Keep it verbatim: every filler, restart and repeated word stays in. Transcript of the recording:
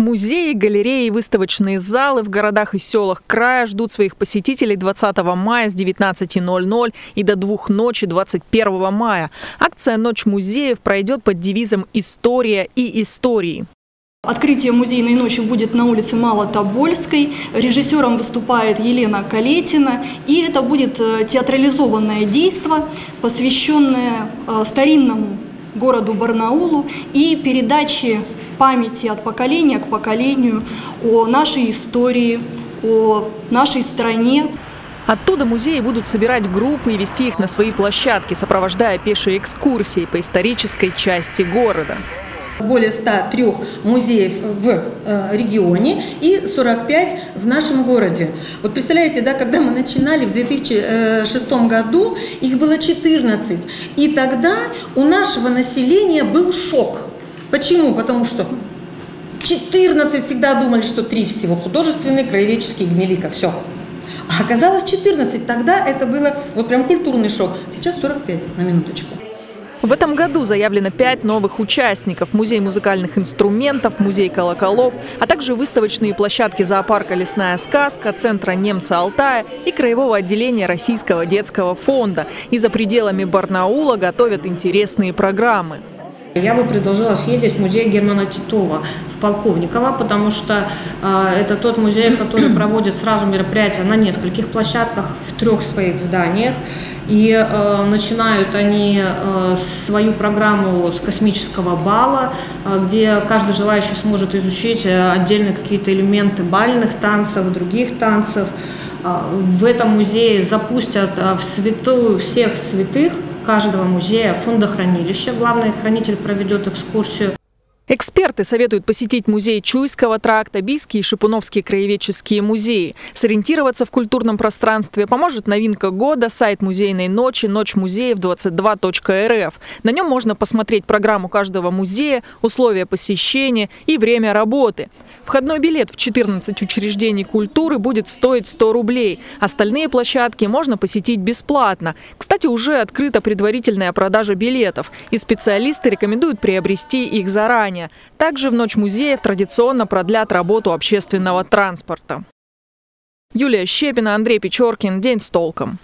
Музеи, галереи и выставочные залы в городах и селах края ждут своих посетителей двадцатого мая с девятнадцати ноль-ноль и до двух ночи двадцать первого мая. Акция «Ночь музеев» пройдет под девизом «История и истории». Открытие музейной ночи будет на улице Малотобольской. Режиссером выступает Елена Калетина. И это будет театрализованное действо, посвященное старинному городу Барнаулу и передаче памяти от поколения к поколению о нашей истории, о нашей стране. Оттуда музеи будут собирать группы и вести их на свои площадки, сопровождая пешие экскурсии по исторической части города. Более ста трёх музеев в регионе и сорок пять в нашем городе. Вот представляете, да, когда мы начинали в две тысячи шестом году, их было четырнадцать. И тогда у нашего населения был шок. Почему? Потому что четырнадцать всегда думали, что три всего: художественные, краеведческие, Гмелика, все. А оказалось четырнадцать. Тогда это было вот прям культурный шок. Сейчас сорок пять, на минуточку. В этом году заявлено пять новых участников – музей музыкальных инструментов, музей колоколов, а также выставочные площадки зоопарка «Лесная сказка», центра «Немца Алтая» и краевого отделения Российского детского фонда. И за пределами Барнаула готовят интересные программы. Я бы предложила съездить в музей Германа Титова в Полковниково, потому что э, это тот музей, который проводит сразу мероприятия на нескольких площадках, в трех своих зданиях. И э, начинают они э, свою программу с космического бала, э, где каждый желающий сможет изучить э, отдельно какие-то элементы бальных танцев, других танцев. Э, в этом музее запустят э, в святую всех святых каждого музея фондохранилища. Главный хранитель проведет экскурсию. Эксперты советуют посетить музей Чуйского тракта, Бийские и Шипуновские краеведческие музеи. Сориентироваться в культурном пространстве поможет новинка года – сайт музейной ночи «Ночь музеев двадцать два точка эр эф». На нем можно посмотреть программу каждого музея, условия посещения и время работы. Входной билет в четырнадцать учреждений культуры будет стоить сто рублей. Остальные площадки можно посетить бесплатно. Кстати, уже открыта предварительная продажа билетов, и специалисты рекомендуют приобрести их заранее. Также в Ночь музеев традиционно продлят работу общественного транспорта. Юлия Щепина, Андрей Печеркин. День с толком.